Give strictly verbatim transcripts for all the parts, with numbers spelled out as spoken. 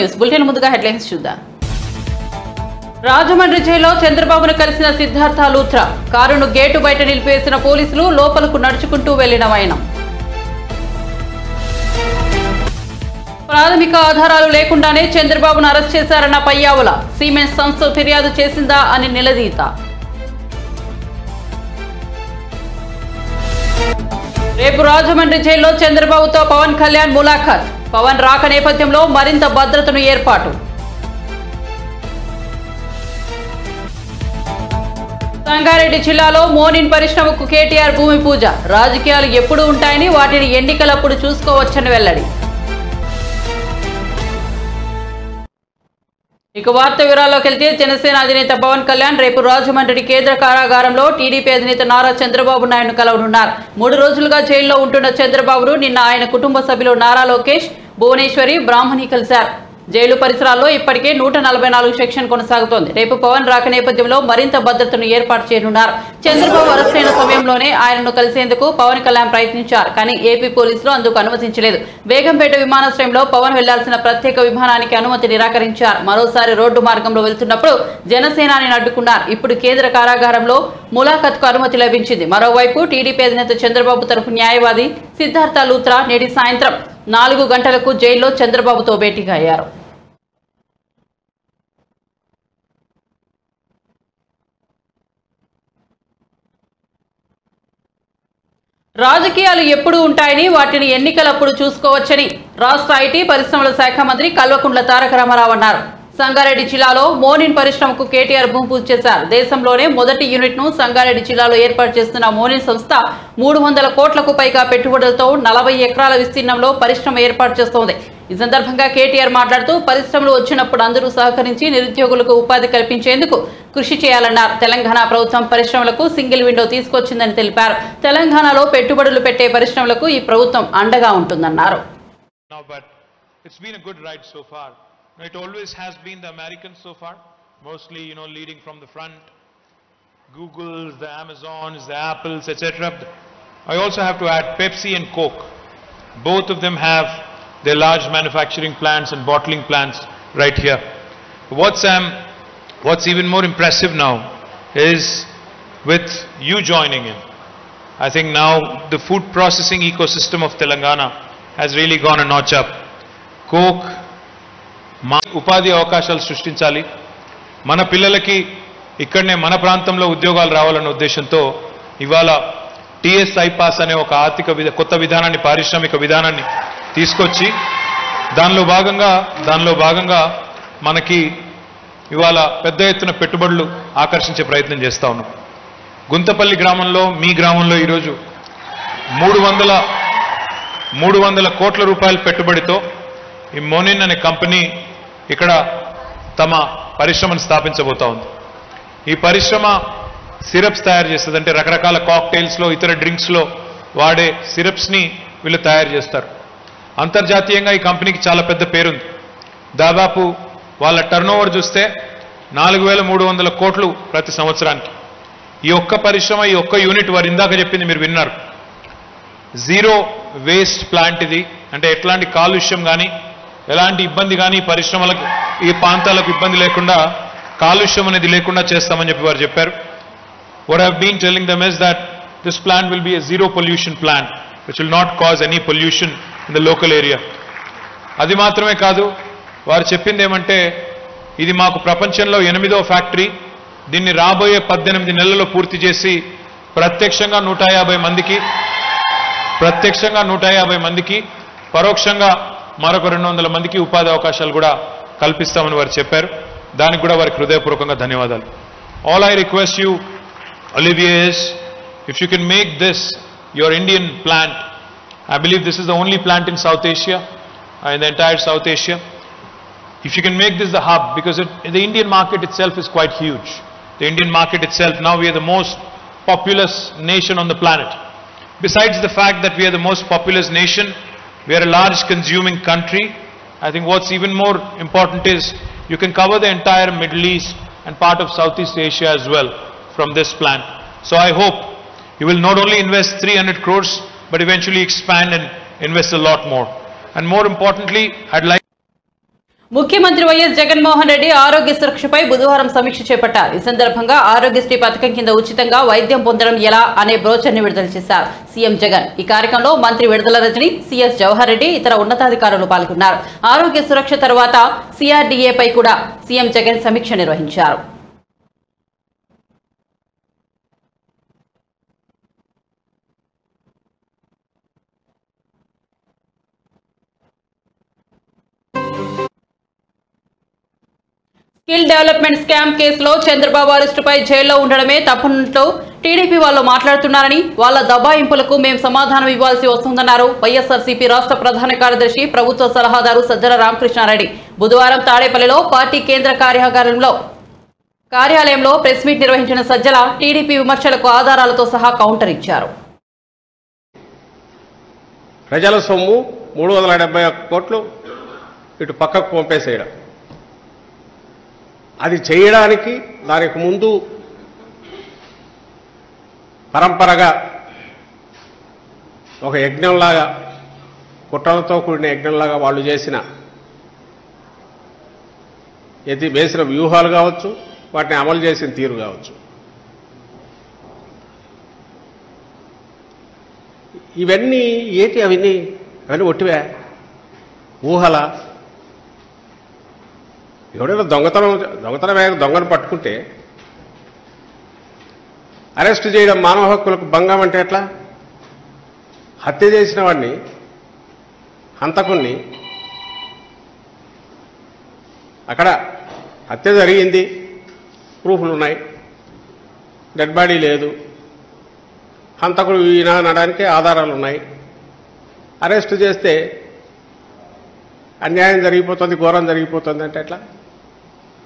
News bulletin ముందుగా headlines చూద్దాం. రాజమండ్రి జైల్లో చంద్రబాబును కలిసిన సిద్ధార్థ లూత్రా. కారును గేటు బయట నిలిపేసిన పోలీసులు లోపలకు నడుచుకుంటూ వెళ్లిన వైనం. ప్రాథమిక ఆధారాలు లేకుండానే చంద్రబాబును అరెస్ట్ చేశారన్న పయ్యావుల. సిమెంట్ సంస్థ ఫిర్యాదు చేసిందా అని నిలదీత. రేపు రాజమండ్రి జైల్లో చంద్రబాబుతో పవన్ కళ్యాణ్ ములాఖాత్. పవన్ రాక నేపథ్యంలో మరింత భద్రతను ఏర్పాటు. సంగారెడ్డి జిల్లాలో మోనిన్ పరిశ్రమకు కేటీఆర్ భూమి పూజ. రాజకీయాలు ఎప్పుడు ఉంటాయని వాటిని ఎన్నికలప్పుడు చూసుకోవచ్చని వెల్లడి. ఇక వార్త వివరాల్లోకి వెళ్తే, జనసేన అధినేత పవన్ కళ్యాణ్ రేపు రాజమండ్రి కేంద్ర కారాగారంలో టీడీపీ అధినేత నారా చంద్రబాబు నాయుడును కలవనున్నారు. మూడు రోజులుగా జైల్లో ఉంటున్న చంద్రబాబును నిన్న ఆయన కుటుంబ సభ్యులు నారా లోకేష్, భువనేశ్వరి, బ్రాహ్మణి కలిశారు. జైలు పరిసరాల్లో ఇప్పటికే నూట నలభై నాలుగు సెక్షన్ కొనసాగుతోంది. రేపు పవన్ రాక నేపథ్యంలో మరింత భద్రతను ఏర్పాటు చేయనున్నారు. చంద్రబాబు అరెస్ట్ అయిన సమయంలోనే ఆయనను కలిసేందుకు పవన్ కళ్యాణ్ ప్రయత్నించారు. కానీ ఏపీ పోలీసులు అందుకు అనుమతించలేదు. బేగంపేట విమానాశ్రయంలో పవన్ వెళ్లాల్సిన ప్రత్యేక విమానానికి అనుమతి నిరాకరించారు. మరోసారి రోడ్డు మార్గంలో వెళ్తున్నప్పుడు జనసేనాని అడ్డుకున్నారు. ఇప్పుడు కేంద్ర కారాగారంలో ములాఖత్కు అనుమతి లభించింది. మరోవైపు టీడీపీ అధినేత చంద్రబాబు తరఫు న్యాయవాది సిద్ధార్థ లూత్రా నేటి సాయంత్రం నాలుగు గంటలకు జైల్లో చంద్రబాబుతో భేటీగా అయ్యారు. రాజకీయాలు ఎప్పుడు ఉంటాయని వాటిని ఎన్నికలప్పుడు చూసుకోవచ్చని రాష్ట్ర ఐటీ పరిశ్రమల శాఖ మంత్రి కల్వకుంట్ల తారక రామారావు అన్నారు. సంగారెడ్డి జిల్లాలో మోనిన్ పరిశ్రమకు కేటీఆర్ భూమి పూజ చేశారు. దేశంలోనే మొదటి యూనిట్ ను సంగారెడ్డి జిల్లాలో ఏర్పాటు చేస్తున్న మోనిన్ సంస్థ మూడు వందల కోట్లకు పైగా పెట్టుబడులతో నలభై ఎకరాల విస్తీర్ణంలో పరిశ్రమ ఏర్పాటు చేస్తోంది. ఈ సందర్భంగా కేటీఆర్ మాట్లాడుతూ, పరిశ్రమలు వచ్చినప్పుడు అందరూ సహకరించి నిరుద్యోగులకు ఉపాధి కల్పించేందుకు కృషి చేయాలన్నారు. తెలంగాణ ప్రభుత్వం పరిశ్రమలకు సింగిల్ విండో తీసుకొచ్చిందని తెలిపారు. తెలంగాణలో పెట్టుబడులు పెట్టే పరిశ్రమలకు ఈ ప్రభుత్వం అండగా ఉంటుందన్నారు. It always has been the Americans so far, mostly, you know, leading from the front. Google's, the Amazons, the Apples, et cetera. I also have to add Pepsi and Coke. Both of them have their large manufacturing plants and bottling plants right here. What's, um, what's even more impressive now is with you joining in. I think now the food processing ecosystem of Telangana has really gone a notch up. Coke, మా ఉపాధి అవకాశాలు సృష్టించాలి, మన పిల్లలకి ఇక్కడనే మన ప్రాంతంలో ఉద్యోగాలు రావాలనే ఉద్దేశంతో ఇవాళ టీఎస్ ఐపాస్ అనే ఒక ఆర్థిక విధ కొత్త విధానాన్ని, పారిశ్రామిక విధానాన్ని తీసుకొచ్చి దానిలో భాగంగా దానిలో భాగంగా మనకి ఇవాళ పెద్ద ఎత్తున పెట్టుబడులు ఆకర్షించే ప్రయత్నం చేస్తా ఉన్నాం. గుంతపల్లి గ్రామంలో, మీ గ్రామంలో ఈరోజు మూడు వందల మూడు వందల కోట్ల రూపాయల పెట్టుబడితో ఈ మోనిన్ అనే కంపెనీ ఇక్కడ తమ పరిశ్రమను స్థాపించబోతా ఉంది. ఈ పరిశ్రమ సిరప్స్ తయారు చేస్తుంది. అంటే రకరకాల కాక్టైల్స్లో, ఇతర డ్రింక్స్లో వాడే సిరప్స్ని వీళ్ళు తయారు చేస్తారు. అంతర్జాతీయంగా ఈ కంపెనీకి చాలా పెద్ద పేరుంది. దాదాపు వాళ్ళ టర్న్ ఓవర్ చూస్తే నాలుగు వేల మూడు వందల కోట్లు ప్రతి సంవత్సరానికి. ఈ ఒక్క పరిశ్రమ, ఈ ఒక్క యూనిట్ వారు ఇందాక చెప్పింది మీరు విన్నారు. జీరో వేస్ట్ ప్లాంట్ ఇది. అంటే ఎట్లాంటి కాలుష్యం కానీ ఎలాంటి ఇబ్బంది కానీ పరిశ్రమలకు, ఈ ప్రాంతాలకు ఇబ్బంది లేకుండా, కాలుష్యం అనేది లేకుండా చేస్తామని చెప్పి వారు చెప్పారు. What have been telling them is that this plant will be a zero pollution plant which will not cause any pollution in the local area. అది మాత్రమే కాదు, వారు చెప్పింది ఏమంటే, ఇది మాకు ప్రపంచంలో ఎనిమిదో ఫ్యాక్టరీ. దీన్ని రాబోయే పద్దెనిమిది నెలల్లో పూర్తి చేసి ప్రత్యక్షంగా నూట యాభై మందికి ప్రత్యక్షంగా నూట యాభై మందికి పరోక్షంగా మరొక రెండు వందల మందికి ఉపాధి అవకాశాలు కూడా కల్పిస్తామని వారు చెప్పారు. దానికి కూడా వారికి హృదయపూర్వకంగా ధన్యవాదాలు. All I request you Olivius, if you can make this your Indian plant, I believe this is the only plant in South Asia, in the entire South Asia. If you can make this the hub, because the Indian market itself is quite huge. The Indian market itself, now we're the most populous nation on the planet. Besides the fact that we are the most populous nation, we are a large consuming country. I think what's even more important is you can cover the entire Middle East and part of Southeast Asia as well from this plant. So I hope you will not only invest three hundred crores, but eventually expand and invest a lot more. And more importantly, I'd like ముఖ్యమంత్రి YS Jagan Mohan Reddy ఆరోగ్య సురక్షపై బుధవారం సమీక్ష చేపట్టారు. ఈ సందర్భంగా ఆరోగ్యశ్రీ పథకం కింద ఉచితంగా వైద్యం పొందడం ఎలా అనే బ్రోచర్ని విడుదల చేశారు సీఎం జగన్. ఈ కార్యక్రమంలో మంత్రి విడుదల రజని, సిఎస్ జవహర్ రెడ్డి, ఇతర ఉన్నతాధికారులు పాల్గొన్నారు. ఆరోగ్య సురక్ష తర్వాత సిఆర్డీఏపై కూడా సీఎం జగన్ సమీక్ష నిర్వహించారు. స్కిల్ డెవలప్మెంట్ స్కామ్ కేసులో చంద్రబాబు అరెస్టుపై జైల్లో ఉండడమే తప్పనుంటూ టీడీపీ వాళ్ళు మాట్లాడుతున్నారని, వాళ్ళ దబాయింపులకు మేం సమాధానం ఇవ్వాల్సి వస్తుందన్నారు వైఎస్ఆర్సీపీ రాష్ట్ర ప్రధాన కార్యదర్శి ప్రభుత్వ సలహాదారు సజ్జల రామకృష్ణ రెడ్డి. బుధవారం తాడేపల్లిలో పార్టీ కేంద్ర కార్యాలయంలో కార్యాలయంలో ప్రెస్ మీట్ నిర్వహించిన సజ్జల టీడీపీ విమర్శలకు ఆధారాలతో సహా కౌంటర్ ఇచ్చారు. ప్రజల సొమ్ము మూడు వందల డెబ్బై ఒక్క కోట్లు ఇటు పక్కకు పంపేసేయడం, అది చేయడానికి దానికి ముందు పరంపరగా ఒక యజ్ఞంలాగా, కుట్రలతో కూడిన యజ్ఞంలాగా వాళ్ళు చేసిన ఎది వేసిన వ్యూహాలు కావచ్చు, వాటిని అమలు చేసిన తీరు కావచ్చు, ఇవన్నీ ఏటి? అవన్నీ అవన్నీ ఒట్టివే ఊహల. ఎవడైనా దొంగతనం దొంగతనమే దొంగను పట్టుకుంటే అరెస్ట్ చేయడం మానవ హక్కులకు భంగం అంటే ఎట్లా? హత్య చేసిన వాడిని, హంతకుణ్ణి, అక్కడ హత్య జరిగింది, ప్రూఫ్లు ఉన్నాయి, డెడ్ బాడీ లేదు, హంతకుడు ఈయన అనడానికి ఆధారాలు ఉన్నాయి, అరెస్ట్ చేస్తే అన్యాయం జరిగిపోతుంది, ఘోరం జరిగిపోతుంది అంటే ఎట్లా?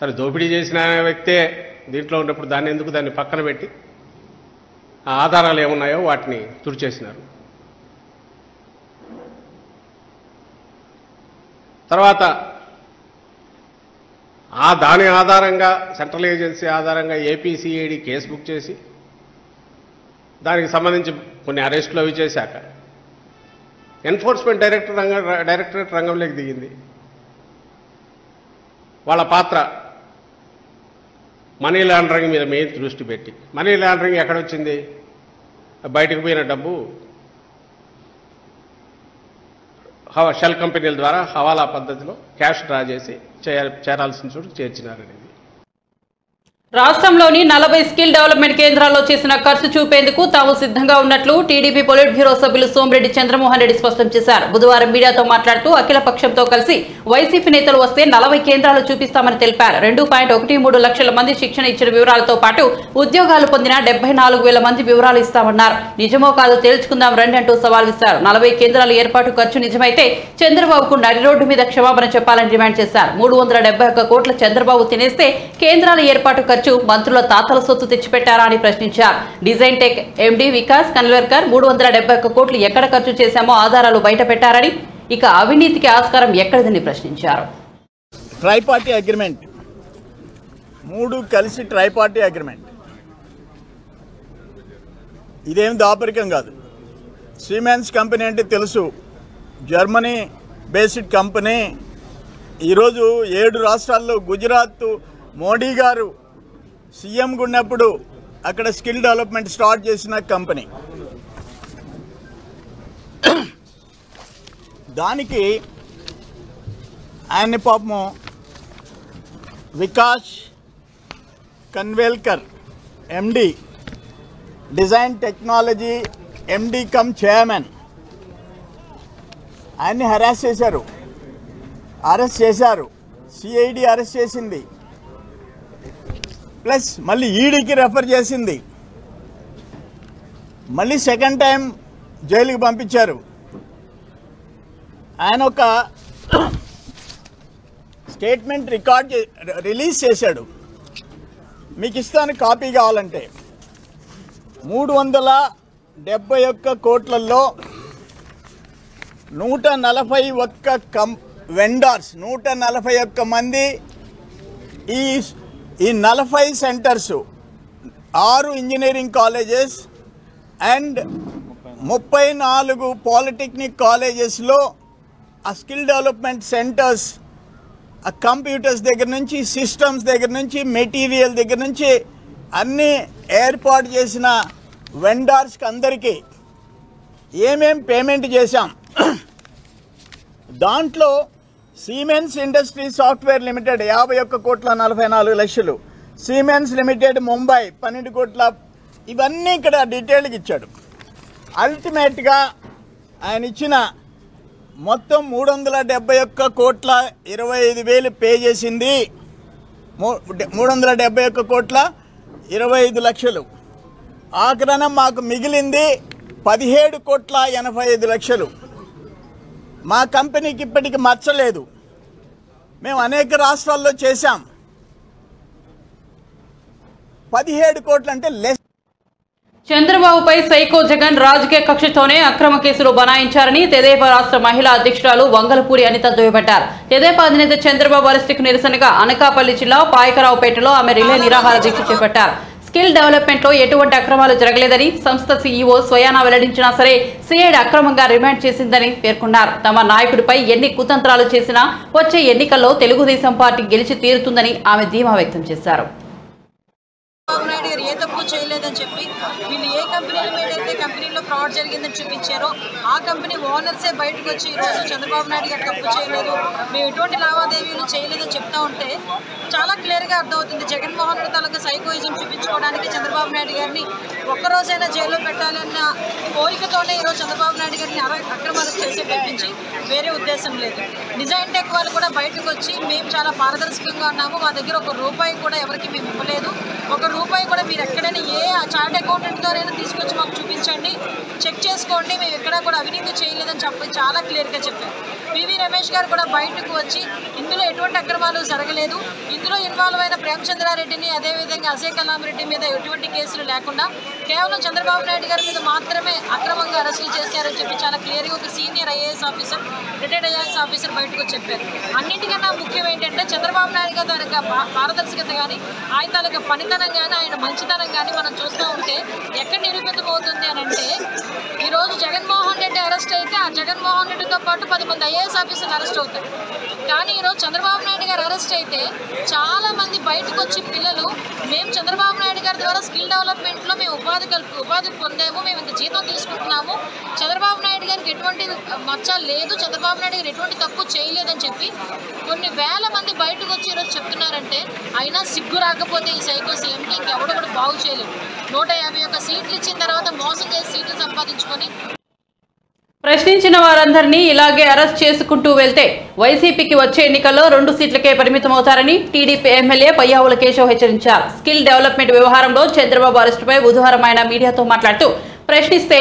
సరే, దోపిడీ చేసిన వ్యక్తే దీంట్లో ఉన్నప్పుడు దాన్ని ఎందుకు దాన్ని పక్కన పెట్టి ఆ ఆధారాలు ఏమున్నాయో వాటిని తుడిచేసినారు. తర్వాత ఆ దాని ఆధారంగా సెంట్రల్ ఏజెన్సీ ఆధారంగా ఏపీసీఐడి కేసు బుక్ చేసి దానికి సంబంధించి కొన్ని అరెస్టులు అవి చేశాక ఎన్ఫోర్స్మెంట్ డైరెక్టర్ రంగ డైరెక్టరేట్ రంగంలోకి దిగింది. వాళ్ళ పాత్ర మనీ లాండరింగ్ మీద మెయిన్ దృష్టి పెట్టి, మనీ లాండరింగ్ ఎక్కడొచ్చింది? బయటకు పోయిన డబ్బు షెల్ కంపెనీల ద్వారా హవాలా పద్ధతిలో క్యాష్ డ్రా చేసి చేరాల్సిన చోటు చేర్చినారనేది. రాష్ట్రంలోని నలభై స్కిల్ డెవలప్మెంట్ కేంద్రాల్లో చేసిన ఖర్చు చూపేందుకు తాము సిద్ధంగా ఉన్నట్లు టీడీపీ పొలిట్ బ్యూరో సభ్యులు సోమిరెడ్డి చంద్రమోహన్ రెడ్డి స్పష్టం చేశారు. బుధవారం మీడియాతో మాట్లాడుతూ అఖిల పక్షంతో కలిసి వైసీపీ నేతలు వస్తే నలభై కేంద్రాలు చూపిస్తామని తెలిపారు. రెండు పాయింట్ ఒకటి మూడు లక్షల మంది శిక్షణ ఇచ్చిన వివరాలతో పాటు ఉద్యోగాలు పొందిన డెబ్బై నాలుగు వేల మంది వివరాలు ఇస్తామన్నారు. నిజమో కాదో తేల్చుకుందాం రండి అంటూ సవాల్ ఇస్తారు. నలభై కేంద్రాల ఏర్పాటు ఖర్చు నిజమైతే చంద్రబాబుకు నడి రోడ్డు మీద క్షమాపణ చెప్పాలని డిమాండ్ చేశారు. మూడు వందల డెబ్బై ఒక్క కోట్ల చంద్రబాబు తినేస్తే కేంద్రాల ఏర్పాటు మంత్రుల తాతల సొత్తు తెచ్చిపెట్టారా అని ప్రశ్నించారు. Design tech MD Vikas Khanvilkar మూడు వందల డెబ్బై ఒక్క కోట్లు ఎక్కడ ఖర్చు చేశామో ఆధారాలు బయట పెట్టారని, ఇక అవినీతికి ఆస్కారం ఎక్కడిదని ప్రశ్నించారు. ట్రైపార్టీ అగ్రిమెంట్ మూడు కలిసి ట్రైపార్టీ అగ్రిమెంట్ ఇదేం దాపరికం కాదు. సిమెన్స్ కంపెనీ అంటే తెలుసు, జర్మనీ బేస్డ్ కంపెనీ. ఈరోజు ఏడు రాష్ట్రాల్లో గుజరాత్ మోడీ గారు సీఎం ఉన్నప్పుడు అక్కడ స్కిల్ డెవలప్మెంట్ స్టార్ట్ చేసిన కంపెనీ. దానికి ఆయన్ని పాపము Vikas Khanvilkar MD, design technology MD cum chairman, ఆయన్ని హెరాస్ చేశారు, అరెస్ట్ చేశారు, సిఐడి అరెస్ట్ చేసింది, ప్లస్ మళ్ళీ ఈడీకి రెఫర్ చేసింది, మళ్ళీ సెకండ్ టైం జైలుకి పంపించారు. ఆయన ఒక స్టేట్మెంట్ రికార్డ్ రిలీజ్ చేశాడు. మీకు ఇస్తాను కాపీ కావాలంటే. మూడు వందల డెబ్బై ఒక్క కోట్లలో నూట నలభై ఒక్క కం వెండర్స్ నూట నలభై ఒక్క మంది ఈ ఈ నలభై సెంటర్సు ఆరు ఇంజనీరింగ్ కాలేజెస్ అండ్ ముప్పై నాలుగు పాలిటెక్నిక్ కాలేజెస్లో ఆ స్కిల్ డెవలప్మెంట్ సెంటర్స్ ఆ కంప్యూటర్స్ దగ్గర నుంచి సిస్టమ్స్ దగ్గర నుంచి మెటీరియల్ దగ్గర నుంచి అన్నీ ఏర్పాటు చేసిన వెండర్స్కి అందరికీ ఏమేం పేమెంట్ చేశాం. దాంట్లో సీమెన్స్ ఇండస్ట్రీ సాఫ్ట్వేర్ లిమిటెడ్ యాభై ఒక్క కోట్ల నలభై నాలుగు లక్షలు, సీమెన్స్ లిమిటెడ్ ముంబై పన్నెండు కోట్ల, ఇవన్నీ ఇక్కడ డీటెయిల్గా ఇచ్చాడు. అల్టిమేట్గా ఆయన ఇచ్చిన మొత్తం మూడు వందల డెబ్బై ఒక్క కోట్ల ఇరవై ఐదు వేలు పే చేసింది మూడు వందల డెబ్బై ఒక్క కోట్ల ఇరవై ఐదు లక్షలు. ఆఖరణ మాకు మిగిలింది పదిహేడు కోట్ల ఎనభై ఐదు లక్షలు. మా కంపెనీకి ఇప్పటికి మచ్చలేదు. మేము అనేక రాష్ట్రాల్లో చేశాం. పదిహేడు కోట్లు అంటే లెస్. చంద్రబాబుపై సైకో జగన్ రాజకీయ కక్షతోనే అక్రమ కేసులు బనాయించారని తెదేపా రాష్ట్ర మహిళా అధ్యక్షురాలు వంగలపూడి అనిత దుయ్యబట్టారు. తెదేపా అధినేత చంద్రబాబు అరెస్టుకు నిరసనగా అనకాపల్లి జిల్లా పాయకరావుపేటలో ఆమె రిలే నిరాహార దీక్ష చేపట్టారు. స్కిల్ డెవలప్మెంట్ లో ఎటువంటి అక్రమాలు జరగలేదని సంస్థ సీఈఓ స్వయానా వెల్లడించినా సరే సిఐడి అక్రమంగా రిమాండ్ చేసిందని పేర్కొన్నారు. తమ నాయకుడిపై ఎన్ని కుతంత్రాలు చేసినా వచ్చే ఎన్నికల్లో తెలుగుదేశం పార్టీ గెలిచి తీరుతుందని ఆమె ధీమా వ్యక్తం చేశారు. చేయలేదని చెప్పి వీళ్ళు ఏ కంపెనీల మీద అయితే కంపెనీలో ఫ్రాడ్ జరిగిందని చూపించారో ఆ కంపెనీ ఓనర్సే బయటకు వచ్చి ఈరోజు చంద్రబాబు నాయుడు గారు తప్పు చేయలేదు, మేము ఎటువంటి లావాదేవీలు చేయలేదని చెప్తా ఉంటే చాలా క్లియర్గా అర్థమవుతుంది. జగన్మోహన్ రెడ్డి తాలూకా సైకోయిజం చూపించుకోవడానికి చంద్రబాబు నాయుడు గారిని ఒక్కరోజైనా జైల్లో పెట్టాలన్న కోరికతోనే ఈరోజు చంద్రబాబు నాయుడు గారిని అక్రమాలు చేసే తప్పించి వేరే ఉద్దేశం లేదు. డిజైన్ టెక్ వాళ్ళు కూడా బయటకు వచ్చి మేము చాలా పారదర్శకంగా ఉన్నాము, మా దగ్గర ఒక రూపాయి కూడా ఎవరికి మేము ఇవ్వలేదు, ఒక రూపాయి కూడా మీరు ఎక్కడైనా ఏ చార్ట్ అకౌంటెంట్తోనైనా తీసుకొచ్చి మాకు చూపించండి, చెక్ చేసుకోండి, మేము ఎక్కడా కూడా అవినీతి చేయలేదని చెప్పి చాలా క్లియర్గా చెప్పారు. పివి రమేష్ గారు కూడా బయటకు వచ్చి ఇందులో ఎటువంటి అక్రమాలు జరగలేదు, ఇందులో ఇన్వాల్వ్ అయిన ప్రేమచంద్రారెడ్డిని అదేవిధంగా అజయ్ కలాం రెడ్డి మీద ఎటువంటి కేసులు లేకుండా కేవలం చంద్రబాబు నాయుడు గారి మీద మాత్రమే అక్రమంగా అరెస్టులు చేశారని చెప్పి చాలా క్లియర్గా ఒక senior IAS officer retired IAS officer బయటకు చెప్పారు. అన్నింటికన్నా ముఖ్యం ఏంటంటే చంద్రబాబు నాయుడు గారి తాలూకా పారదర్శకత కానీ ఆయన తాలూకా పనితనం కానీ ఆయన మంచితనం కానీ మనం చూస్తూ ఉంటే ఎక్కడ నిరూపితమవుతుంది అని అంటే ఈరోజు జగన్మోహన్ రెడ్డి అరెస్ట్ అయితే ఆ జగన్మోహన్ రెడ్డితో పాటు పది మంది ఐఏఎస్ ఆఫీసర్లు అరెస్ట్ అవుతారు. కానీ ఈరోజు చంద్రబాబు నాయుడు గారు అరెస్ట్ అయితే చాలామంది బయటకు వచ్చి పిల్లలు మేము చంద్రబాబు నాయుడు గారి ద్వారా స్కిల్ డెవలప్మెంట్లో మేము ఉపాధి కల్పి ఉపాధి పొందాము, మేము ఇంత జీతం తీసుకుంటున్నాము, చంద్రబాబు నాయుడు గారికి ఎటువంటి మచ్చ లేదు, చంద్రబాబు నాయుడు గారు ఎటువంటి తప్పు చేయలేదని చెప్పి కొన్ని వేల మంది బయటకు వచ్చి ఈరోజు చెప్తున్నారంటే అయినా సిగ్గు రాకపోతే ఈ సైకో సీఎంకి ఇంకెవడో కూడా బాగు చేయలేదు. నూట యాభై ఒక్క సీట్లు ఇచ్చిన తర్వాత మోసం చేసి సీట్లు సంపాదించుకొని ప్రశ్నించిన వారందరినీ ఇలాగే అరెస్ట్ చేసుకుంటూ వెళ్తే వైసీపీకి వచ్చే ఎన్నికల్లో రెండు సీట్లకే పరిమితమవుతారని టీడీపీ ఎమ్మెల్యే పయ్యావుల కేశవ్ హెచ్చరించారు. స్కిల్ డెవలప్మెంట్ వ్యవహారంలో చంద్రబాబు అరెస్టుపై బుధవారం ఆయన మీడియాతో మాట్లాడుతూ ప్రశ్నిస్తే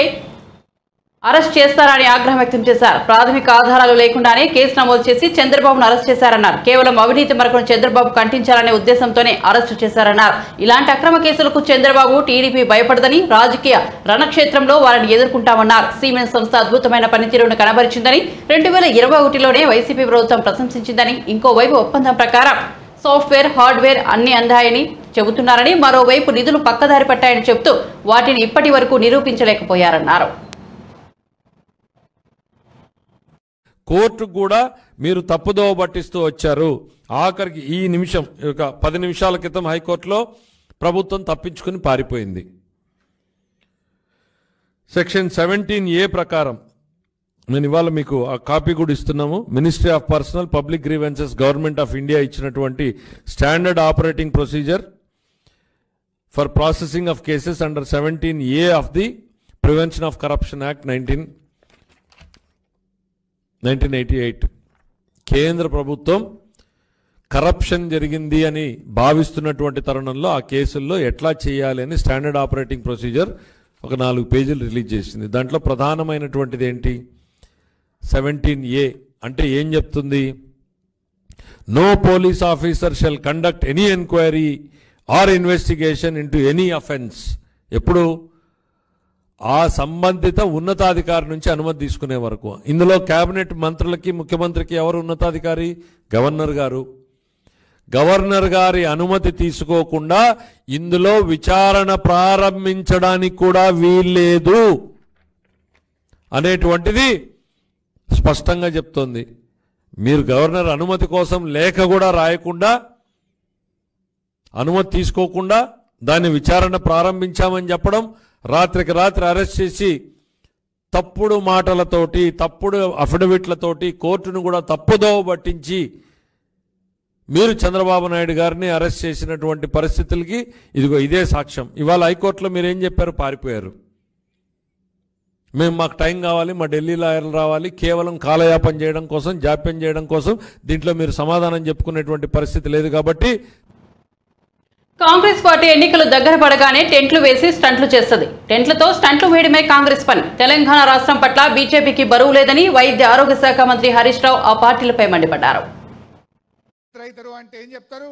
అరెస్ట్ చేస్తారని ఆగ్రహం వ్యక్తం చేశారు. ప్రాథమిక ఆధారాలు లేకుండానే కేసు నమోదు చేసి చంద్రబాబును అరెస్ట్ చేశారన్నారు. కేవలం అవినీతి మరకను చంద్రబాబు కంటించాలనే ఉద్దేశంతోనే అరెస్టు చేశారన్నారు. ఇలాంటి అక్రమ కేసులకు చంద్రబాబు టీడీపీ భయపడదని, రాజకీయ రణక్షేత్రంలో వారిని ఎదుర్కొంటామన్నారు. సీమెన్స్ సంస్థ అద్భుతమైన పనితీరును కనబరిచిందని, రెండు వేల ఇరవై ఒకటిలోనే వైసీపీ ప్రభుత్వం ప్రశంసించిందని, ఇంకోవైపు ఒప్పందం ప్రకారం సాఫ్ట్వేర్ హార్డ్వేర్ అన్ని అందాయని చెబుతున్నారని, మరోవైపు నిధులు పక్కదారి పట్టాయని చెబుతూ వాటిని ఇప్పటి వరకు నిరూపించలేకపోయారన్నారు. కోర్టు కూడా మీరు తప్పుదోవ పట్టిస్తూ వచ్చారు. ఆఖరికి ఈ నిమిషం ఒక పది నిమిషాల క్రితం హైకోర్టులో ప్రభుత్వం తప్పించుకుని పారిపోయింది. సెక్షన్ సెవెంటీన్ ఏ ప్రకారం నేను ఇవాళ మీకు ఆ కాపీ కూడా ఇస్తున్నాము. Ministry of personnel public grievances government of India ఇచ్చినటువంటి standard operating procedure for processing of cases under seventeen A of the prevention of corruption act nineteen nineteen eighty eight కేంద్ర ప్రభుత్వం కరప్షన్ జరిగింది అని భావిస్తున్నటువంటి తరుణంలో ఆ కేసుల్లో ఎట్లా చేయాలి అని స్టాండర్డ్ ఆపరేటింగ్ ప్రొసీజర్ ఒక నాలుగు పేజీలు రిలీజ్ చేసింది. దాంట్లో ప్రధానమైనటువంటిది ఏంటి సెవెంటీన్ ఏ అంటే ఏం చెప్తుంది? no police officer shall conduct any inquiry or investigation into any offence. ఎప్పుడు ఆ సంబంధిత ఉన్నతాధికారి నుంచి అనుమతి తీసుకునే వరకు. ఇందులో కేబినెట్ మంత్రులకి ముఖ్యమంత్రికి ఎవరు ఉన్నతాధికారి? గవర్నర్ గారు. గవర్నర్ గారి అనుమతి తీసుకోకుండా ఇందులో విచారణ ప్రారంభించడానికి కూడా వీల్లేదు అనేటువంటిది స్పష్టంగా చెప్తోంది. మీరు గవర్నర్ అనుమతి కోసం లేఖ కూడా రాయకుండా అనుమతి తీసుకోకుండా దాని విచారణ ప్రారంభించామని చెప్పడం, రాత్రికి రాత్రి అరెస్ట్ చేసి తప్పుడు మాటలతోటి తప్పుడు అఫిడవిట్లతోటి కోర్టును కూడా తప్పుదోవ పట్టించి మీరు చంద్రబాబు నాయుడు గారిని అరెస్ట్ చేసినటువంటి పరిస్థితులకి ఇదిగో ఇదే సాక్ష్యం. ఇవాళ హైకోర్టులో మీరేం చెప్పారు? పారిపోయారు. మేము మాకు టైం కావాలి, మా ఢిల్లీ లాయర్లు రావాలి, కేవలం కాలయాపన చేయడం కోసం జాప్యం చేయడం కోసం దీంట్లో మీరు సమాధానం చెప్పుకునేటువంటి పరిస్థితి లేదు. కాబట్టి కాంగ్రెస్ పార్టీ ఎన్నికలు దగ్గర పడగానే టెంట్లు వేసి స్టంట్లు చేస్తుంది. టెంట్లతో స్టంట్లు వేయడమే కాంగ్రెస్ పని. తెలంగాణ రాష్ట్రం పట్ల బీజేపీకి బరువు లేదని వైద్య ఆరోగ్య శాఖ మంత్రి హరీష్ రావు ఆ పార్టీలపై మండిపడ్డారు. రైతులు అంటే ఏం చెప్తారు?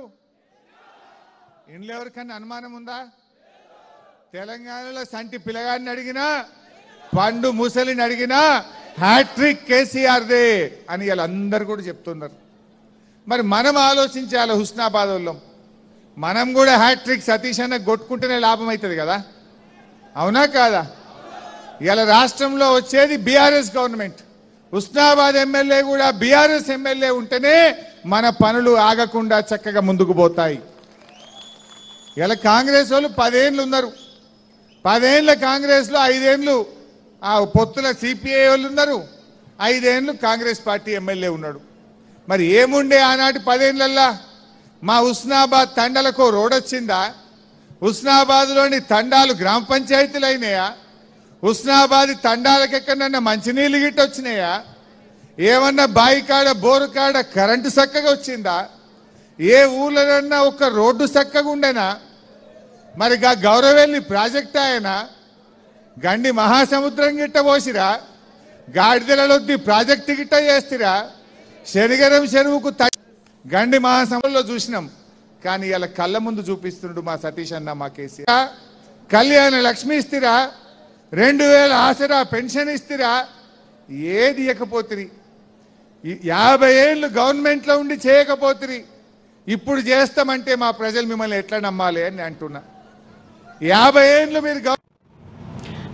ఇండ్లు ఎవరికన్నా అనుమానం ఉందా? తెలంగాణలో సంటి పిల్లగాడిని అడిగినా పండు ముసలిని అడిగినా హ్యాట్రిక్ కేసీఆర్దే అని ఇలా అందరు కూడా చెప్తున్నారు. మరి మనం ఆలోచించాలి. హుస్నాబాద్ వాళ్ళం మనం కూడా హ్యాట్రిక్ సతీష్ అన్న కొట్టుకుంటేనే లాభం అవుతుంది కదా, అవునా కాదా? ఇలా రాష్ట్రంలో వచ్చేది బీఆర్ఎస్ గవర్నమెంట్. హుస్నాబాద్ ఎమ్మెల్యే కూడా బీఆర్ఎస్ ఎమ్మెల్యే ఉంటేనే మన పనులు ఆగకుండా చక్కగా ముందుకు పోతాయి. ఇలా కాంగ్రెస్ వాళ్ళు పదేళ్ళు ఉన్నారు. పదేళ్ళ కాంగ్రెస్లో ఐదేళ్ళు ఆ పొత్తుల సిపిఐ వాళ్ళు ఉన్నారు, ఐదేళ్ళు కాంగ్రెస్ పార్టీ ఎమ్మెల్యే ఉన్నాడు. మరి ఏముండే ఆనాటి పదేళ్ళల్లా? మా హుస్నాబాద్ తండాలకు రోడ్ వచ్చిందా? హుస్నాబాద్లోని తండాలు గ్రామ పంచాయతీలు అయినాయా? హుస్నాబాద్ తండాలకు ఎక్కడన్నా మంచినీళ్ళు గిట్ట వచ్చినాయా? ఏమన్నా బాయి కాడ బోరు కాడ కరెంటు చక్కగా వచ్చిందా? ఏ ఊళ్ళోనన్నా ఒక రోడ్డు చక్కగా ఉండేనా? మరి గా గౌరవెల్లి ప్రాజెక్ట్ ఆయన గండి మహాసముద్రం గిట్ట పోసిరా? గాడిదలొద్ది ప్రాజెక్టు గిట్ట చేస్తురా? శనిగరం చెరువుకు గండి మహాసముద్రంలో చూసినాం. కానీ ఇలా కళ్ళ ముందు చూపిస్తుండు మా సతీష్ అన్న, మా కేసీఆర్. కళ్యాణ లక్ష్మి ఇస్తురా? రెండు వేల ఆసరా పెన్షన్ ఇస్తురా? ఏది ఇవ్వకపోతుంది? యాభై ఏళ్ళు గవర్నమెంట్లో ఉండి చేయకపోతుంది. ఇప్పుడు చేస్తామంటే మా ప్రజలు మిమ్మల్ని ఎట్లా నమ్మాలి అని అంటున్నా. యాభై ఏళ్ళు మీరు గవర్నమెంట్.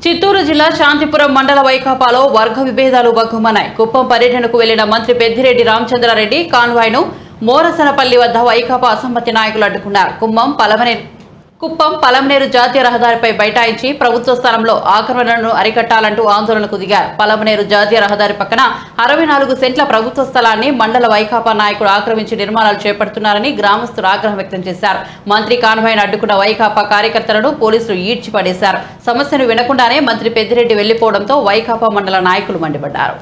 చిత్తూరు జిల్లా శాంతిపురం మండల వైకాపాలో వర్గ విభేదాలు బగ్గుమన్నాయి. కుప్పం పర్యటనకు వెళ్లిన మంత్రి పెద్దిరెడ్డి రామచంద్రారెడ్డి కాన్వాయ్ను మోరసనపల్లి వద్ద వైకాపా అసమ్మతి నాయకులు అడ్డుకున్నారు. కుప్పం పలమనేరు కుప్పం పలమనేరు జాతీయ రహదారిపై బైఠాయించి ప్రభుత్వ స్థలంలో ఆక్రమణను అరికట్టాలంటూ ఆందోళనకు దిగారు. పలమనేరు జాతీయ రహదారి పక్కన అరవై నాలుగు సెంట్ల ప్రభుత్వ స్థలాన్ని మండల వైకాపా నాయకులు ఆక్రమించి నిర్మాణాలు చేపడుతున్నారని గ్రామస్తులు ఆగ్రహం వ్యక్తం చేశారు. మంత్రి కాన్వాయ్ను అడ్డుకున్న వైకాపా కార్యకర్తలను పోలీసులు ఈడ్చిపడేశారు. సమస్యను వినకుండానే మంత్రి పెద్దిరెడ్డి వెళ్లిపోవడంతో వైకాపా మండల నాయకులు మండిపడ్డారు.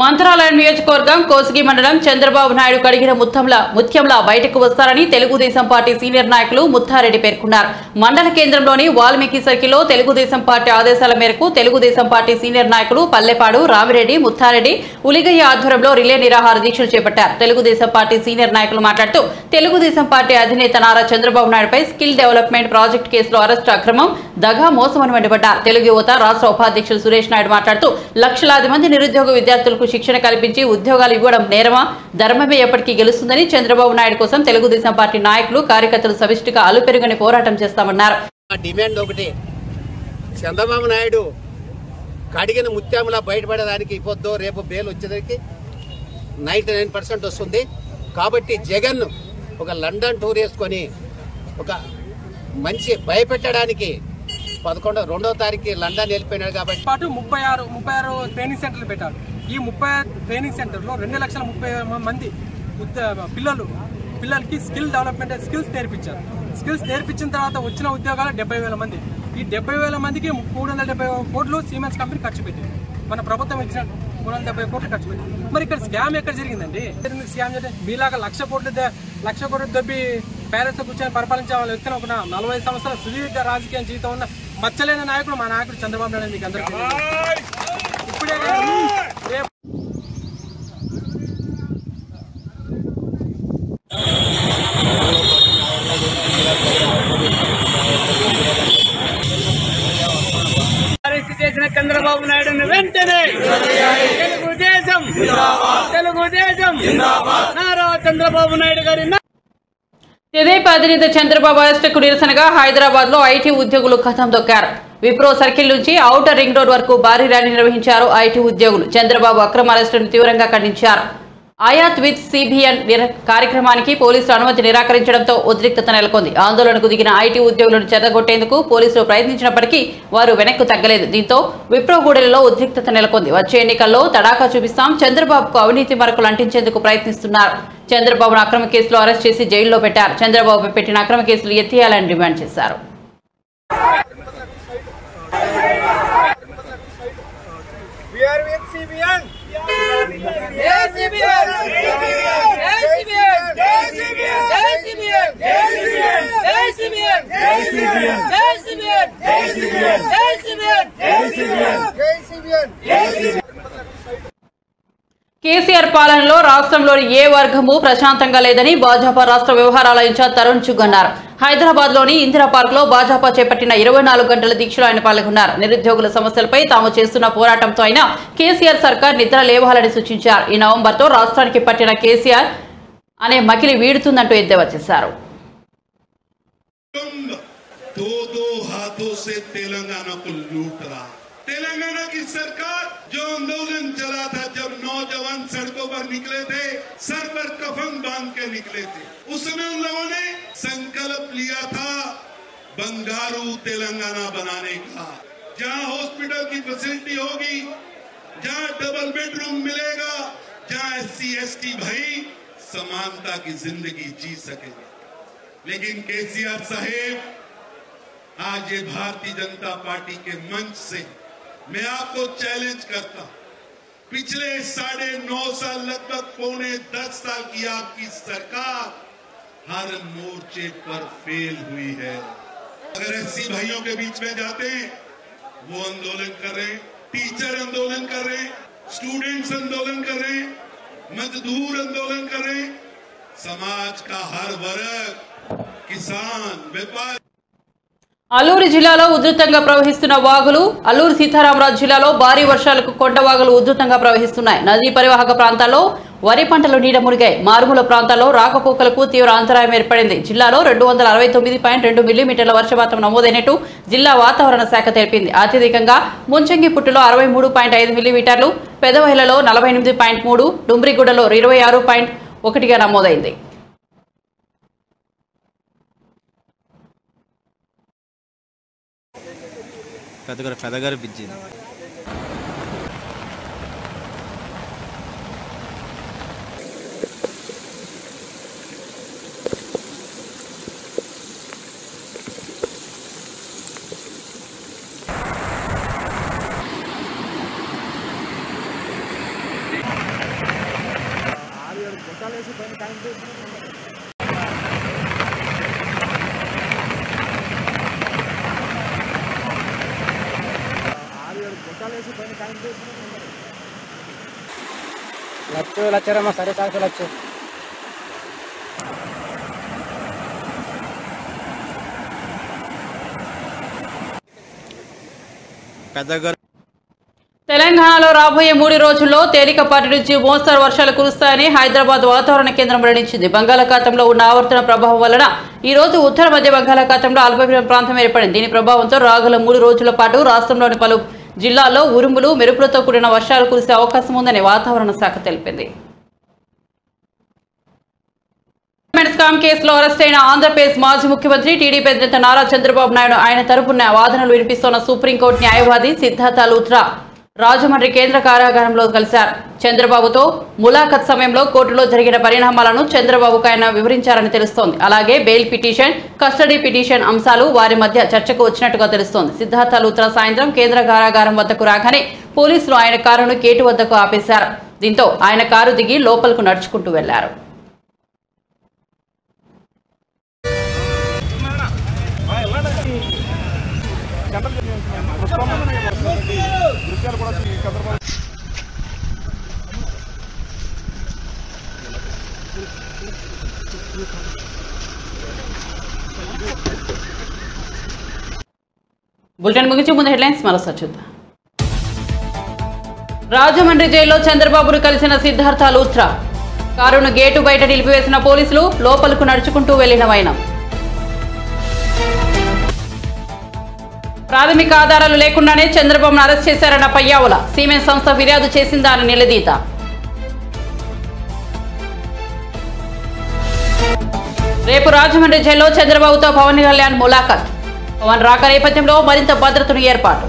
మంత్రాలయం నియోజకవర్గం కోసిగి మండలం చంద్రబాబు నాయుడు కడిగిన ముత్యంలా ముత్యంలా బయటకు వస్తారని తెలుగుదేశం పార్టీ సీనియర్ నాయకులు ముత్తారెడ్డి పేర్కొన్నారు. మండల కేంద్రంలోని వాల్మీకి సర్కిల్లో తెలుగుదేశం పార్టీ ఆదేశాల మేరకు తెలుగుదేశం పార్టీ సీనియర్ నాయకులు పల్లెపాడు, రామిరెడ్డి, ముత్తారెడ్డి, ఉలిగయ్య ఆధ్వర్యంలో రిలే నిరాహార దీక్షలు చేపట్టారు. తెలుగుదేశం పార్టీ సీనియర్ నాయకులు మాట్లాడుతూ తెలుగుదేశం పార్టీ అధినేత నారా చంద్రబాబు నాయుడుపై స్కిల్ డెవలప్మెంట్ ప్రాజెక్టు కేసులో అరెస్టు అక్రమం, దగా, మోసమని మండిపడ్డారు. తెలుగు యువత రాష్ట్ర ఉపాధ్యక్షులు సురేష్ నాయుడు మాట్లాడుతూ లక్షలాది మంది నిరుద్యోగ విద్యార్థులకు శిక్షణ కల్పించి ఉద్యోగాలు ఇవ్వడం నేరమా? ధర్మమే ఎప్పటికీ గెలుస్తుందని చంద్రబాబు నాయుడు కోసం తెలుగుదేశం పార్టీ నాయకులు కార్యకర్తలు సమిష్టిగా అలుపెరుగని పోరాటం చేస్తామన్నారు. డిమాండ్ ఒకటి, చంద్రబాబు నాయుడు కడిగిన ముత్యాములా బయటపడేదానికి ఇవ్వద్దు. రేపు బెయిల్ వచ్చేదానికి నైన్టీ నైన్ పర్సెంట్ వస్తుంది. కాబట్టి జగన్ ఒక లండన్ టూర్ వేసుకొని ఒక మంచి భయపెట్టడానికి పదకొండో రెండో తారీఖు లండన్ వెళ్ళిపోయినాడు. కాబట్టి పాటు ముప్పై ఆరు ముప్పై ఆరు ట్రైనింగ్ సెంటర్లు పెట్టారు. ఈ ముప్పై ట్రైనింగ్ సెంటర్లో రెండు లక్షల ముప్పై మంది పిల్లలు పిల్లలకి స్కిల్ డెవలప్‌మెంట్ స్కిల్స్ నేర్పించారు. స్కిల్స్ నేర్పించిన తర్వాత వచ్చిన ఉద్యోగాలు డెబ్బై వేల మంది. ఈ డెబ్బై వేల మందికి మూడు వందల డెబ్బై కోట్లు సిమెన్స్ కంపెనీ ఖర్చు పెట్టింది. మన ప్రభుత్వం ఇచ్చిన మూడు వందల డెబ్బై కోట్లు ఖర్చు పెట్టింది. మరి ఇక్కడ స్కామ్ ఎక్కడ జరిగిందండి? స్కామ్ అంటే మీలాగా లక్ష కోట్లు లక్ష కోట్లు దొబ్బి పేరెంట్స్ కూర్చొని పరిపాలించే వాళ్ళ వ్యక్తులు ఒక నలభై సంవత్సరాల సుదీర్ఘ రాజకీయ జీవితం ఉన్న మచ్చలేని నాయకుడు మా నాయకుడు చంద్రబాబు నాయుడు. మీకు అందరికీ ఇప్పుడే చంద్రబాబు నాయుడుని వెంటనే తెలుగుదేశం తెలుగుదేశం నారా చంద్రబాబు నాయుడు గారి తెదేపా అధినేత చంద్రబాబు అరెస్టుకు నిరసనగా హైదరాబాద్ లో ఐటీ ఉద్యోగులు కథం దొక్కారు. విప్రో సర్కిల్ నుంచి ఔటర్ రింగ్ రోడ్ వరకు భారీ ర్యాలీ నిర్వహించారు ఐటీ ఉద్యోగులు. చంద్రబాబు అక్రమ అరెస్టును తీవ్రంగా ఖండించారు. ఆయాత్ విత్ సిబిఎన్ కార్యక్రమానికి పోలీసులు అనుమతి నిరాకరించడంతో ఉద్రిక్తత నెలకొంది. ఆందోళనకు దిగిన ఐటీ ఉద్యోగులను చెదగొట్టేందుకు పోలీసులు ప్రయత్నించినప్పటికీ వారు వెనక్కు తగ్గలేదు. దీంతో విప్రోగూడెలలో ఉద్రిక్తత నెలకొంది. వచ్చే ఎన్నికల్లో తడాకా చూపిస్తాం, చంద్రబాబుకు అవినీతి మరకలు అంటించేందుకు ప్రయత్నిస్తున్నారు. చంద్రబాబును అక్రమ కేసులో అరెస్ట్ చేసి జైల్లో పెట్టారు. చంద్రబాబుపై పెట్టిన అక్రమ కేసులు ఎత్తేయాలని డిమాండ్ చేశారు. కేసీఆర్ పాలనలో రాష్ట్రంలోని ఏ వర్గము ప్రశాంతంగా లేదని భాజపా రాష్ట్ర వ్యవహారాల ఇన్ఛార్జ్ తరుణ్ చుగ్ అన్నారు. హైదరాబాద్ లోని ఇందిరా పార్క్ లో భాజపా చేపట్టిన ఇరవై నాలుగు గంటల దీక్షలో ఆయన పాల్గొన్నారు. నిరుద్యోగుల సమస్యలపై తాము చేస్తున్న పోరాటంతో ఆయన కేసీఆర్ సర్కార్ నిద్ర లేవాలని సూచించారు. ఈ నవంబర్ తో రాష్ట్రానికి పట్టిన కేసీఆర్ అనే మకిలి వీడుతుందంటూ ఎద్దేవా చేశారు. तेलंगाना की सरकार जो आंदोलन चला था, जब नौजवान सड़कों पर निकले थे, सर पर कफन बांध के निकले थे, उसमें उन लोगों ने संकल्प लिया था बंगारू तेलंगाना बनाने का, जहां हॉस्पिटल की फैसिलिटी होगी, जहां डबल बेडरूम मिलेगा, जहां एस सी एस टी भाई समानता की जिंदगी जी सकेंगे. लेकिन केसीआर साहेब, आज ये भारतीय जनता पार्टी के मंच से मैं आपको चैलेंज करता हूं, पिछले साढ़े नौ साल लगभग पौने दस साल की आपकी सरकार हर मोर्चे पर फेल हुई है. अगर एससी भाइयों के बीच में जाते हैं, वो आंदोलन कर रहे हैं, टीचर आंदोलन कर रहे हैं, स्टूडेंट्स आंदोलन कर रहे हैं, मजदूर आंदोलन कर रहे हैं, समाज का हर वर्ग, किसान, व्यापारी. అల్లూరు జిల్లాలో ఉధృతంగా ప్రవహిస్తున్న వాగులు. అల్లూరు సీతారామరాజు జిల్లాలో భారీ వర్షాలకు కొండ వాగులు ఉధృతంగా ప్రవహిస్తున్నాయి. నదీ పరివాహక ప్రాంతాల్లో వరి పంటలు నీడ మునిగాయి. మారుమూల ప్రాంతాల్లో రాకపోకలకు తీవ్ర అంతరాయం ఏర్పడింది. జిల్లాలో రెండు వందల అరవై తొమ్మిది పాయింట్ రెండు మిల్లీమీటర్ల వర్షపాతం నమోదైనట్టు జిల్లా వాతావరణ శాఖ తెలిపింది. అత్యధికంగా ముంచంగిపుట్టులో అరవై మూడు పాయింట్ ఐదు మిల్లీమీటర్లు, పెదవహిలలో నలభై ఎనిమిది పాయింట్ మూడు, డుమ్రిగూడలో ఇరవై ఆరు పాయింట్ ఒకటిగా నమోదైంది. పెదగర పెదగర బిజ్జి లక్షరమ్మ సరే కాదు లక్ష పెద్దగ. తెలంగాణలో రాబోయే మూడు రోజుల్లో తేలికపాటి నుంచి మోస్తరు వర్షాలు కురుస్తాయని హైదరాబాద్ వాతావరణ కేంద్రం వెల్లడించింది. బంగాళాఖాతంలో ఉన్న ఆవర్తన ప్రభావం వలన ఈ రోజు ఉత్తర మధ్య బంగాళాఖాతంలో అల్పపీడన ప్రాంతం ఏర్పడింది. దీని ప్రభావంతో రాగల మూడు రోజుల పాటు రాష్ట్రంలోని పలు జిల్లాల్లో ఉరుములు మెరుపులతో కూడిన వర్షాలు కురిసే అవకాశం ఉందని వాతావరణ శాఖ తెలిపింది. స్కామ్ కేసులో అరెస్ట్ అయిన ఆంధ్రప్రదేశ్ మాజీ ముఖ్యమంత్రి టీడీపీ అధినేత నారా చంద్రబాబు నాయుడు ఆయన తరపున వాదనలు వినిపిస్తున్న సుప్రీంకోర్టు న్యాయవాది సిద్ధార్థ లూత్రా రాజమండ్రి కేంద్ర కార్యాలయంలో కలిశారు. చంద్రబాబుతో ములాఖత్ సమయంలో కోర్టులో జరిగిన పరిణామాలను చంద్రబాబుకు ఆయన వివరించారని తెలుస్తోంది. అలాగే బెయిల్ పిటిషన్, కస్టడీ పిటిషన్ అంశాలు వారి మధ్య చర్చకు వచ్చినట్టుగా తెలుస్తోంది. సిద్ధార్థ లూత్రా సాయంత్రం కేంద్ర కార్యాలయం వద్దకు రాగానే పోలీసులు ఆయన కారును గేటు వద్దకు ఆపేశారు. దీంతో ఆయన కారు దిగి లోపలకు నడుచుకుంటూ వెళ్లారు. బులెటిన్ ముగించే ముందు హెడ్లైన్స్ మరోసారి చూద్దాం. రాజమండ్రి జైల్లో చంద్రబాబును కలిసిన సిద్ధార్థ లూత్రా. కారును గేటు బయట నిలిపివేసిన పోలీసులు లోపలకు నడుచుకుంటూ వెళ్లిన వైనం. ప్రాథమిక ఆధారాలు లేకుండానే చంద్రబాబును అరెస్ట్ చేశారన్న పయ్యావుల. సిమెంట్ సంస్థ ఫిర్యాదు చేసిందా అని నిలదీత. రేపు రాజమండ్రి జైల్లో చంద్రబాబుతో పవన్ కళ్యాణ్ ములాఖత్. పవన్ రాక నేపథ్యంలో మరింత భద్రతను ఏర్పాటు.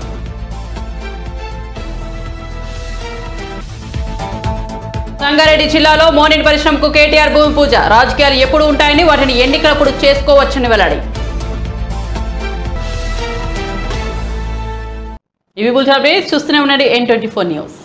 సంగారెడ్డి జిల్లాలో మోనిన్ పరిశ్రమకు కేటీఆర్ భూమి పూజ. రాజకీయాలు ఎప్పుడు ఉంటాయని వాటిని ఎన్నికలప్పుడు చేసుకోవచ్చని వెల్లడి. ఇవి బులెటిన్. చూస్తూనే ఉండండి ఎన్ ట్వంటీ ఫోర్ న్యూస్.